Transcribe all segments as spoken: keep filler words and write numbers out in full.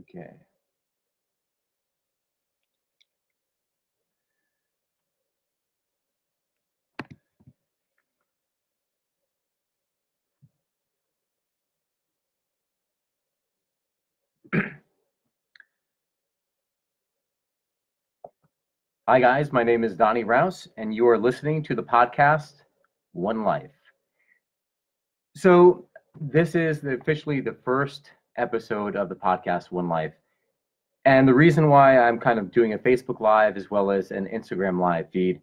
Okay. Hi guys, my name is Donny Rauss and you are listening to the podcast One Life. So this is the, officially the first episode of the podcast One Life. And the reason why I'm kind of doing a Facebook Live as well as an Instagram Live feed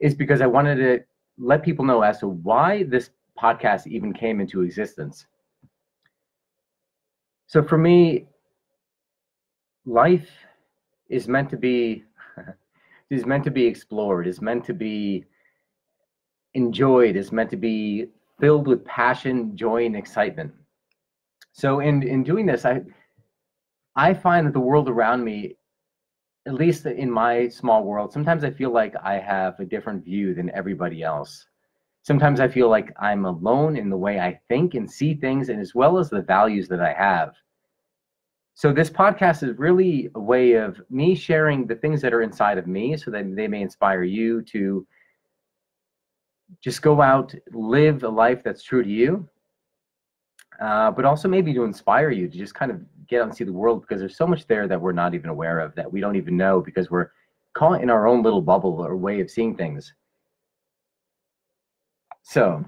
is because I wanted to let people know as to why this podcast even came into existence. So for me, life is meant to be is meant to be explored, is meant to be enjoyed, is meant to be filled with passion, joy, and excitement. So in, in doing this, I, I find that the world around me, at least in my small world, sometimes I feel like I have a different view than everybody else. Sometimes I feel like I'm alone in the way I think and see things, and as well as the values that I have. So this podcast is really a way of me sharing the things that are inside of me so that they may inspire you to just go out, live a life that's true to you, uh, but also maybe to inspire you to just kind of get out and see the world, because there's so much there that we're not even aware of, that we don't even know, because we're caught in our own little bubble or way of seeing things. So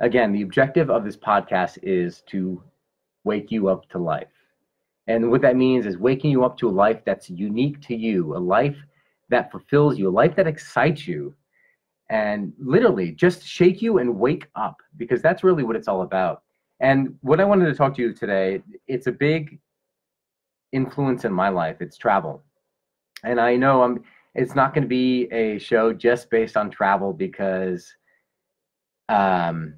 again, the objective of this podcast is to wake you up to life. And what that means is waking you up to a life that's unique to you, a life that fulfills you, a life that excites you, and literally just shake you and wake up, because that's really what it's all about. And what I wanted to talk to you today, it's a big influence in my life, it's travel. And I know I'm, it's not going to be a show just based on travel, because um,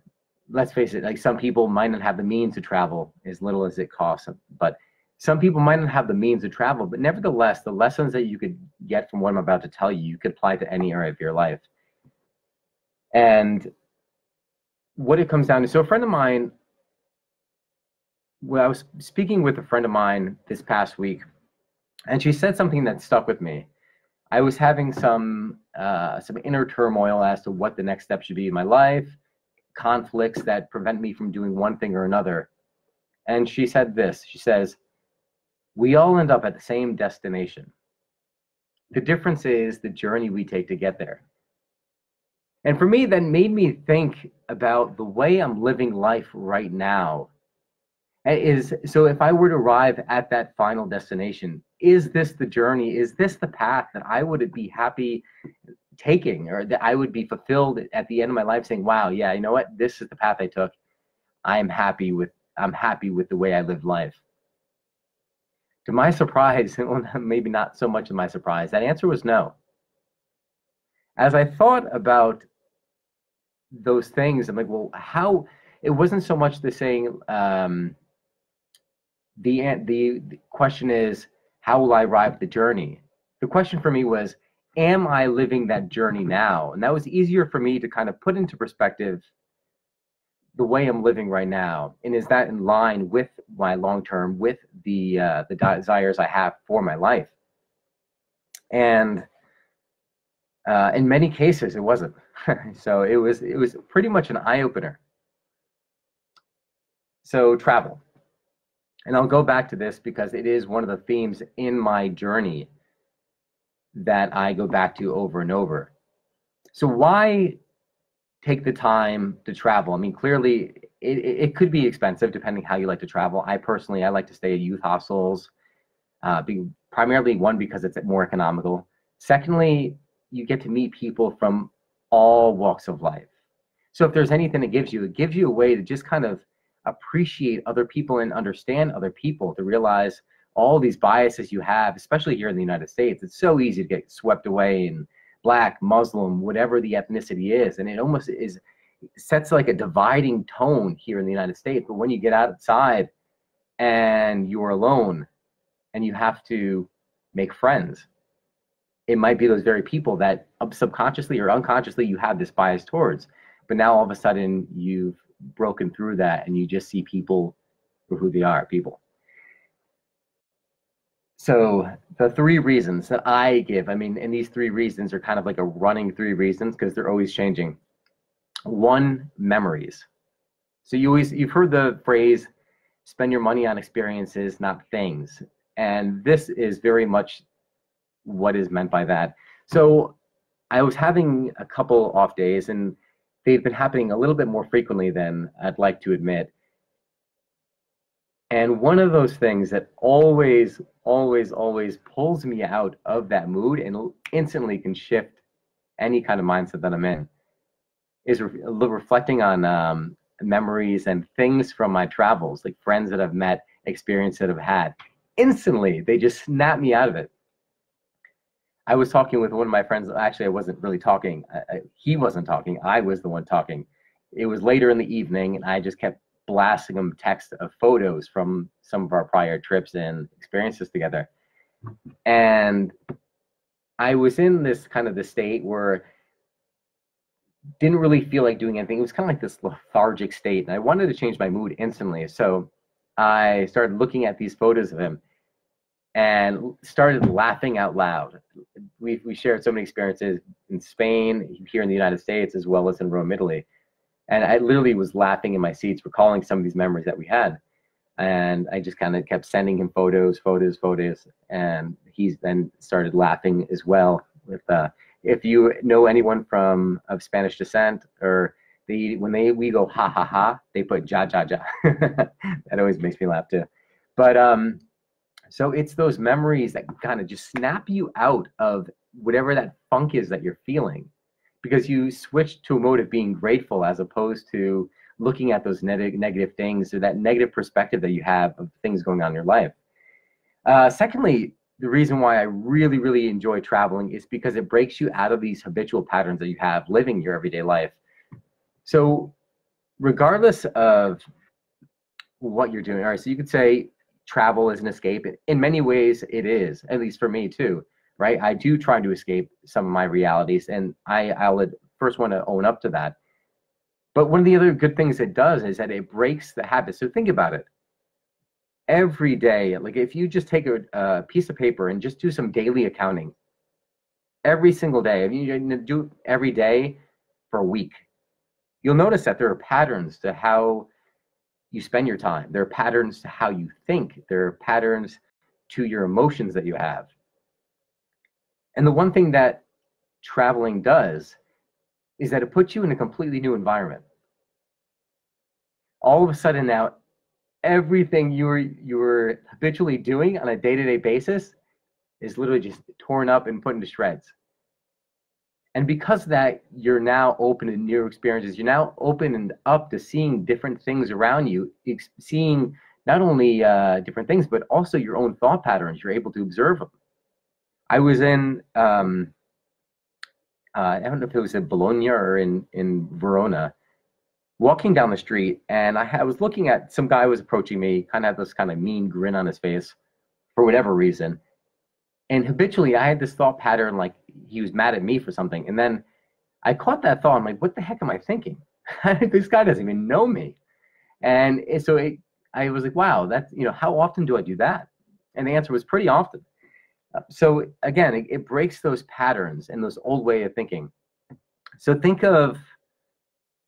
let's face it, like some people might not have the means to travel as little as it costs, but some people might not have the means to travel, but nevertheless, the lessons that you could get from what I'm about to tell you, you could apply to any area of your life. And what it comes down to, so a friend of mine, well, I was speaking with a friend of mine this past week, and she said something that stuck with me. I was having some, uh, some inner turmoil as to what the next step should be in my life, conflicts that prevent me from doing one thing or another. And she said this, she says, "We all end up at the same destination. The difference is the journey we take to get there." And for me, that made me think about the way I'm living life right now. It is, so if I were to arrive at that final destination, is this the journey? Is this the path that I would be happy taking, or that I would be fulfilled at the end of my life saying, wow, yeah, you know what? This is the path I took. I'm happy with, I'm happy with the way I lived life. To my surprise, well, maybe not so much of my surprise, that answer was no. As I thought about those things, I'm like, well, how, it wasn't so much the saying, um, the, the, the question is, how will I arrive at the journey? The question for me was, am I living that journey now? And that was easier for me to kind of put into perspective the way I'm living right now, and is that in line with my long term, with the uh, the desires I have for my life? And uh, in many cases, it wasn't. So it was it was pretty much an eye opener. So travel, and I'll go back to this because it is one of the themes in my journey that I go back to over and over. So why take the time to travel? I mean, clearly it, it could be expensive depending how you like to travel. I personally, I like to stay at youth hostels, uh, being primarily one, because it's more economical. Secondly, you get to meet people from all walks of life. So if there's anything it gives you, it gives you a way to just kind of appreciate other people and understand other people, to realize all these biases you have, especially here in the United States. It's so easy to get swept away and Black, Muslim, whatever the ethnicity is, and it almost is sets like a dividing tone here in the United States. But when you get outside and you're alone and you have to make friends, it might be those very people that subconsciously or unconsciously you have this bias towards, but now all of a sudden you've broken through that and you just see people for who they are, people. So the three reasons that I give, I mean, and these three reasons are kind of like a running three reasons because they're always changing. One, memories. So you always, you've heard the phrase, spend your money on experiences, not things. And this is very much what is meant by that. So I was having a couple off days, and they've been happening a little bit more frequently than I'd like to admit. And one of those things that always, always, always pulls me out of that mood and instantly can shift any kind of mindset that I'm in is re reflecting on um, memories and things from my travels, like friends that I've met, experience that I've had. Instantly, they just snap me out of it. I was talking with one of my friends. Actually, I wasn't really talking. I, I, he wasn't talking. I was the one talking. It was later in the evening, and I just kept blasting him text of photos from some of our prior trips and experiences together. And I was in this kind of the state where didn't really feel like doing anything. It was kind of like this lethargic state, and I wanted to change my mood instantly. So I started looking at these photos of him and started laughing out loud. We, we shared so many experiences in Spain, here in the United States, as well as in Rome, Italy. And I literally was laughing in my seats, recalling some of these memories that we had. And I just kind of kept sending him photos, photos, photos. And he's then started laughing as well. With, uh, if you know anyone from of Spanish descent, or they, when they we go ha ha ha, they put ja ja ja. That always makes me laugh too. But um, so it's those memories that kind of just snap you out of whatever that funk is that you're feeling, because you switch to a mode of being grateful as opposed to looking at those neg negative things or that negative perspective that you have of things going on in your life. Uh, secondly, the reason why I really, really enjoy traveling is because it breaks you out of these habitual patterns that you have living your everyday life. So regardless of what you're doing, all right, so you could say travel is an escape. In many ways, it is, at least for me too. Right? I do try to escape some of my realities, and I, I'll first want to own up to that. But one of the other good things it does is that it breaks the habit. So think about it. Every day, like if you just take a, a piece of paper and just do some daily accounting, every single day, if you do every day for a week, you'll notice that there are patterns to how you spend your time. There are patterns to how you think. There are patterns to your emotions that you have. And the one thing that traveling does is that it puts you in a completely new environment. All of a sudden now, everything you were, you were habitually doing on a day-to-day basis is literally just torn up and put into shreds. And because of that, you're now open to new experiences. You're now open and up to seeing different things around you, seeing not only uh, different things, but also your own thought patterns. You're able to observe them. I was in, um, uh, I don't know if it was in Bologna or in, in Verona, walking down the street, and I, I was looking at, some guy was approaching me, kind of had this kind of mean grin on his face for whatever reason. And habitually, I had this thought pattern, like he was mad at me for something. And then I caught that thought. I'm like, what the heck am I thinking? This guy doesn't even know me. And so it, I was like, wow, that's, you know, how often do I do that? And the answer was pretty often. So again, it, it breaks those patterns and those old way of thinking. So think of,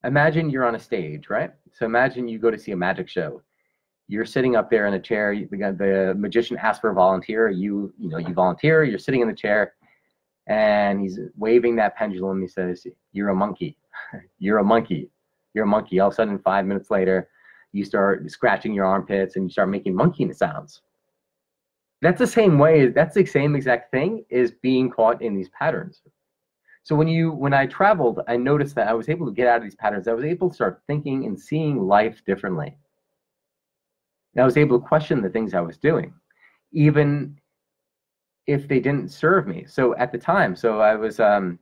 imagine you're on a stage, right? So imagine you go to see a magic show. You're sitting up there in a chair. You, the, the magician asks for a volunteer. You, you know, you volunteer. You're sitting in the chair, and he's waving that pendulum. He says, "You're a monkey. You're a monkey. You're a monkey." All of a sudden, five minutes later, you start scratching your armpits and you start making monkey sounds. That's the same way, that's the same exact thing is being caught in these patterns. So when you, when I traveled, I noticed that I was able to get out of these patterns. I was able to start thinking and seeing life differently. And I was able to question the things I was doing, even if they didn't serve me. So at the time, so I was um,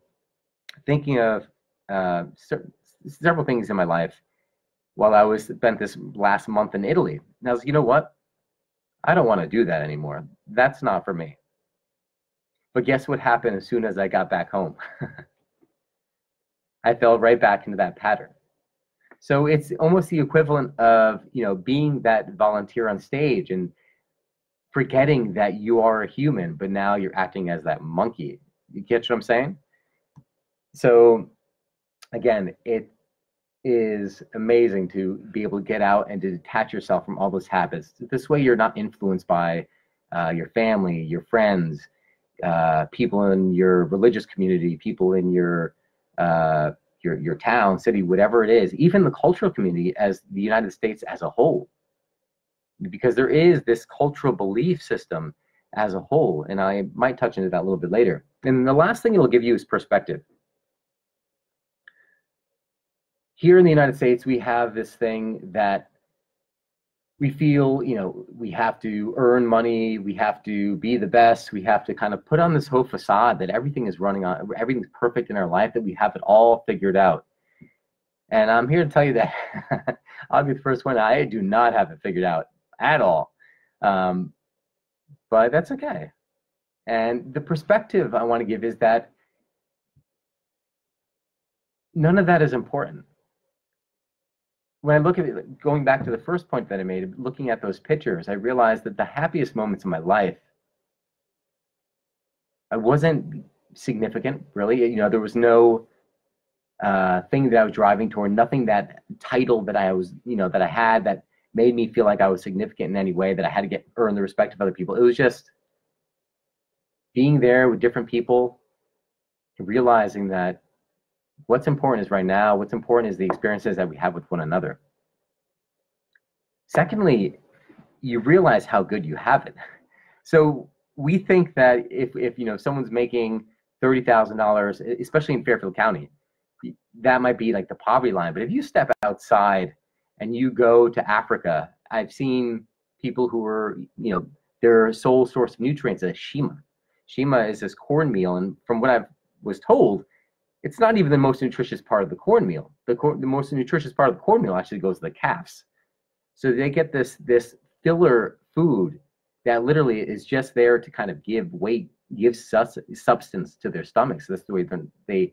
thinking of uh, several things in my life while I was spent this last month in Italy. And I was, you know what? I don't want to do that anymore. That's not for me. But guess what happened as soon as I got back home? I fell right back into that pattern. So it's almost the equivalent of, you know, being that volunteer on stage. And forgetting that you are a human, but now you're acting as that monkey. You get what I'm saying? So again, it is amazing to be able to get out and to detach yourself from all those habits. This way you're not influenced by uh, your family, your friends, uh, people in your religious community, people in your, uh, your, your town, city, whatever it is, even the cultural community as the United States as a whole. Because there is this cultural belief system as a whole, and I might touch into that a little bit later. And the last thing it'll give you is perspective. Here in the United States, we have this thing that we feel, you know, we have to earn money, we have to be the best, we have to kind of put on this whole facade that everything is running on, everything's perfect in our life, that we have it all figured out. And I'm here to tell you that I'll be the first one, I do not have it figured out at all. Um, but that's okay. And the perspective I want to give is that none of that is important. When I look at it, going back to the first point that I made, looking at those pictures, I realized that the happiest moments in my life, I wasn't significant, really. You know, there was no uh, thing that I was driving toward, nothing that title that I was, you know, that I had that made me feel like I was significant in any way, that I had to get earn the respect of other people. It was just being there with different people, realizing that what's important is right now, what's important is the experiences that we have with one another. Secondly, you realize how good you have it. So we think that if, if you know, someone's making thirty thousand dollars, especially in Fairfield County, that might be like the poverty line. But if you step outside and you go to Africa, I've seen people who are, you know, their sole source of nutrients is Shima. Shima is this cornmeal, and from what I was told, it's not even the most nutritious part of the cornmeal. The, cor the most nutritious part of the cornmeal actually goes to the calves. So they get this, this filler food that literally is just there to kind of give weight, give sus substance to their stomachs. So that's the way they,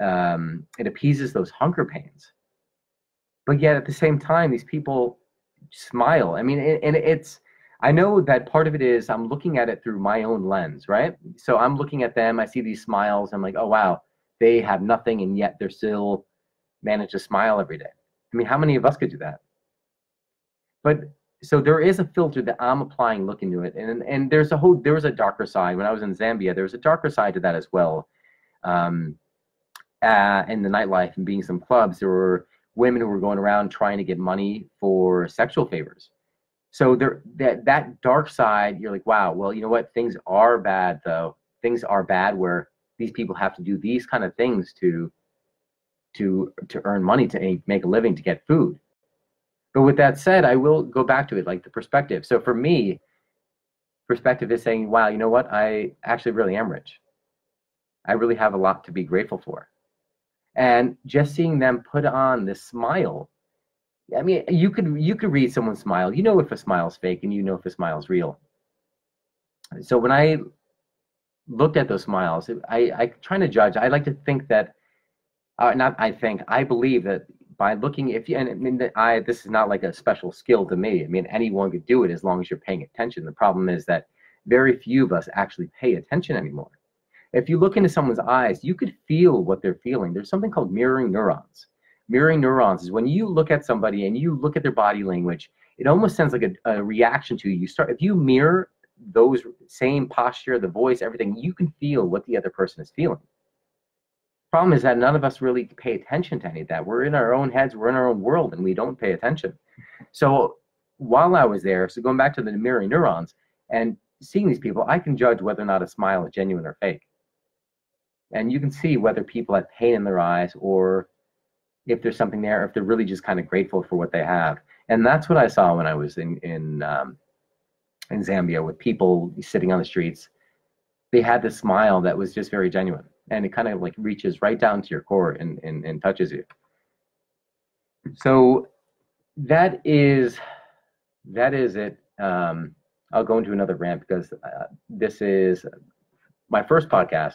um, it appeases those hunger pains. But yet at the same time, these people smile. I mean, and it's, I know that part of it is I'm looking at it through my own lens, right? So I'm looking at them, I see these smiles, I'm like, oh wow, they have nothing and yet they're still manage to smile every day. I mean, how many of us could do that? But so there is a filter that I'm applying, looking to it. And, and there's a whole, there was a darker side. When I was in Zambia, there was a darker side to that as well. Um, uh, in the nightlife and being some clubs, there were women who were going around trying to get money for sexual favors. So there, that, that dark side, you're like, wow, well, you know what? Things are bad though. Things are bad where these people have to do these kind of things to, to, to earn money, to make a living, to get food. But with that said, I will go back to it, like the perspective. So for me, perspective is saying, wow, you know what? I actually really am rich. I really have a lot to be grateful for. And just seeing them put on this smile. I mean, you could, you could read someone's smile. You know if a smile's fake and you know if a smile's real. So when I looked at those smiles, I, I trying to judge, I like to think that, uh, not I think, I believe that by looking, if you, and I mean, I, this is not like a special skill to me. I mean, anyone could do it as long as you're paying attention. The problem is that very few of us actually pay attention anymore. If you look into someone's eyes, you could feel what they're feeling. There's something called mirroring neurons. Mirroring neurons is when you look at somebody and you look at their body language, it almost sounds like a, a reaction to you. You start, if you mirror those same posture, the voice, everything, you can feel what the other person is feeling. Problem is that none of us really pay attention to any of that. We're in our own heads, we're in our own world, and we don't pay attention. So while I was there, so going back to the mirroring neurons and seeing these people, I can judge whether or not a smile is genuine or fake. And you can see whether people have pain in their eyes or if there's something there, or if they're really just kind of grateful for what they have. And that's what I saw when I was in, in um, in Zambia, with people sitting on the streets. They had this smile that was just very genuine, and it kind of like reaches right down to your core and, and, and touches you. So that is, that is it. Um, I'll go into another rant because uh, this is my first podcast,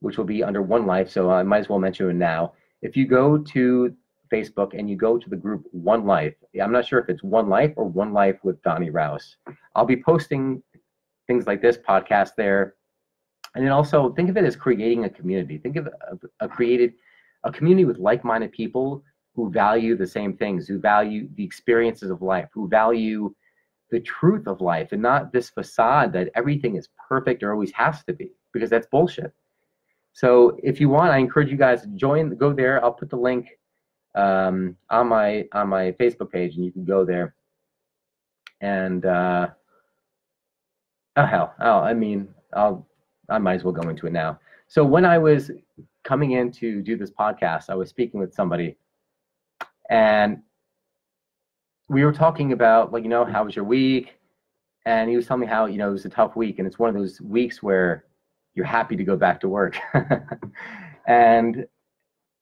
which will be under One Life. So I might as well mention it now. If you go to Facebook and you go to the group One Life. I'm not sure if it's One Life or One Life with Donny Rauss. I'll be posting things like this podcast there. And then also think of it as creating a community. Think of a, a created a community with like-minded people who value the same things, who value the experiences of life, who value the truth of life, and not this facade that everything is perfect or always has to be, because that's bullshit. So if you want, I encourage you guys to join, go there. I'll put the link um, on my on my Facebook page, and you can go there. And uh, oh hell, oh I mean, I'll I might as well go into it now. So when I was coming in to do this podcast, I was speaking with somebody, and we were talking about, like, you know, how was your week? And he was telling me how, you know, it was a tough week. And it's one of those weeks where you're happy to go back to work. And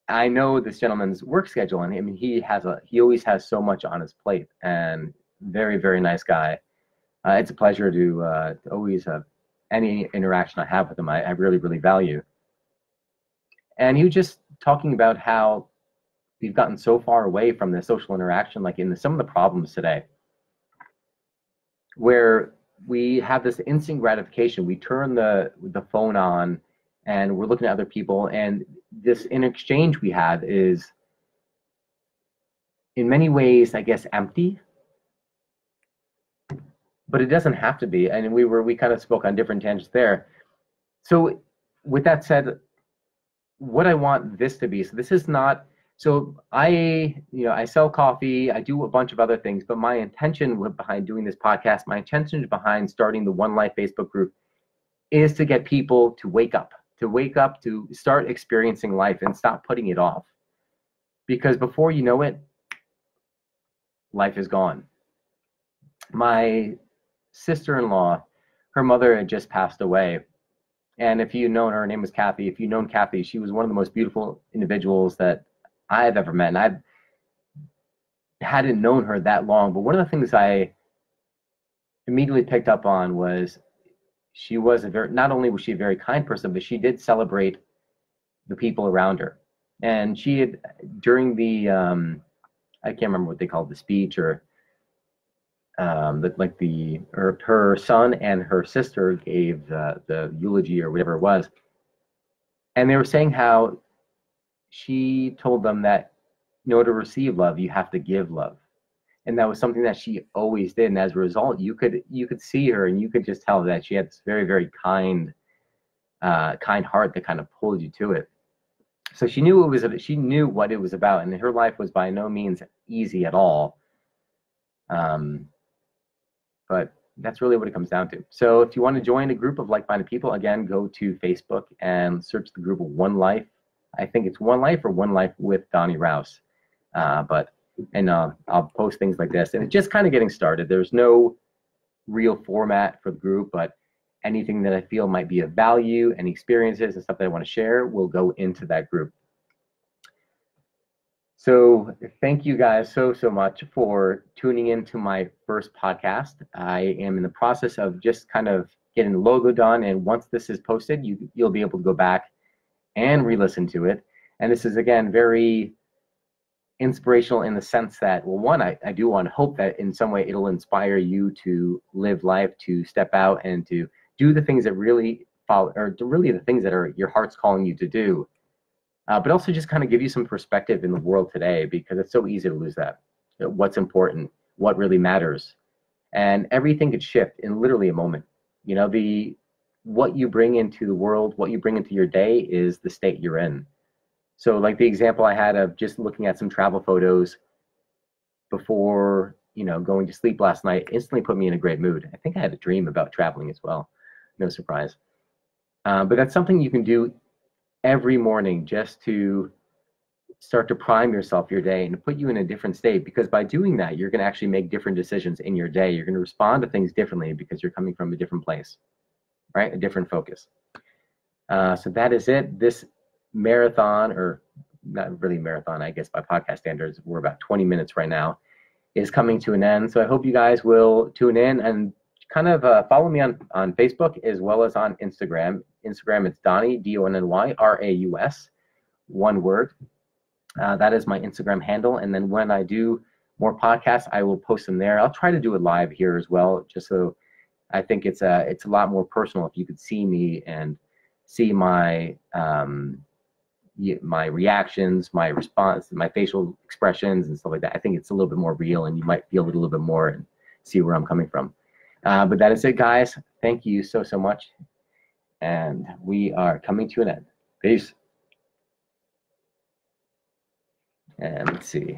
I know this gentleman's work schedule. And I mean, he has a, he always has so much on his plate, and very, very nice guy. Uh, it's a pleasure to, uh, to always have any interaction I have with him. I, I really, really value. And he was just talking about how we've gotten so far away from the social interaction, like in the, some of the problems today, where we have this instant gratification. We turn the the phone on, and we're looking at other people, and this in exchange we have is, in many ways, I guess, empty. But it doesn't have to be. And we were we kind of spoke on different tangents there. So with that said, what I want this to be, so this is not. So I, you know, I sell coffee, I do a bunch of other things, but my intention behind doing this podcast, my intention behind starting the One Life Facebook group is to get people to wake up, to wake up, to start experiencing life and stop putting it off. Because before you know it, life is gone. My sister-in-law, her mother had just passed away. And if you've known her, her name was Kathy. If you've known Kathy, she was one of the most beautiful individuals that I've ever met, and I hadn't known her that long, but one of the things I immediately picked up on was she was a very, not only was she a very kind person, but she did celebrate the people around her. And she had, during the, um, I can't remember what they called the speech, or um, the, like the, or her son and her sister gave the, the eulogy or whatever it was, and they were saying how she told them that in order to receive love, you have to give love. And that was something that she always did. And as a result, you could you could see her, and you could just tell that she had this very, very kind, uh, kind heart that kind of pulled you to it. So she knew it was she knew what it was about, and her life was by no means easy at all. Um, but that's really what it comes down to. So if you want to join a group of like-minded people, again, go to Facebook and search the group of One Life. I think it's One Life or One Life with Donny Rauss. Uh, but, and uh, I'll post things like this. And it's just kind of getting started. There's no real format for the group, but anything that I feel might be of value, any experiences and stuff that I want to share will go into that group. So thank you guys so, so much for tuning into my first podcast. I am in the process of just kind of getting the logo done. And once this is posted, you, you'll be able to go back and re-listen to it. And this is, again, very inspirational in the sense that, well, one, I, I do want to hope that in some way it'll inspire you to live life, to step out and to do the things that really follow, or to really the things that are your heart's calling you to do, uh, but also just kind of give you some perspective in the world today, because it's so easy to lose that. What's important, what really matters, and everything could shift in literally a moment. You know, the what you bring into the world, what you bring into your day is the state you're in. So like the example I had of just looking at some travel photos before, you know, going to sleep last night instantly put me in a great mood. I think I had a dream about traveling as well. No surprise. Uh, but that's something you can do every morning just to start to prime yourself your day and to put you in a different state, because by doing that, you're going to actually make different decisions in your day. You're going to respond to things differently because you're coming from a different place. Right? A different focus. Uh, so that is it. This marathon, or not really marathon, I guess by podcast standards, we're about twenty minutes right now, is coming to an end. So I hope you guys will tune in and kind of uh, follow me on, on Facebook as well as on Instagram. Instagram, it's Donny, D O N N Y R A U S, one word. Uh, that is my Instagram handle. And then when I do more podcasts, I will post them there. I'll try to do it live here as well, just so I think it's a, it's a lot more personal if you could see me and see my, um, my reactions, my response, my facial expressions and stuff like that. I think it's a little bit more real and you might feel it a little bit more and see where I'm coming from. Uh, but that is it, guys. Thank you so, so much. And we are coming to an end. Peace. And let's see.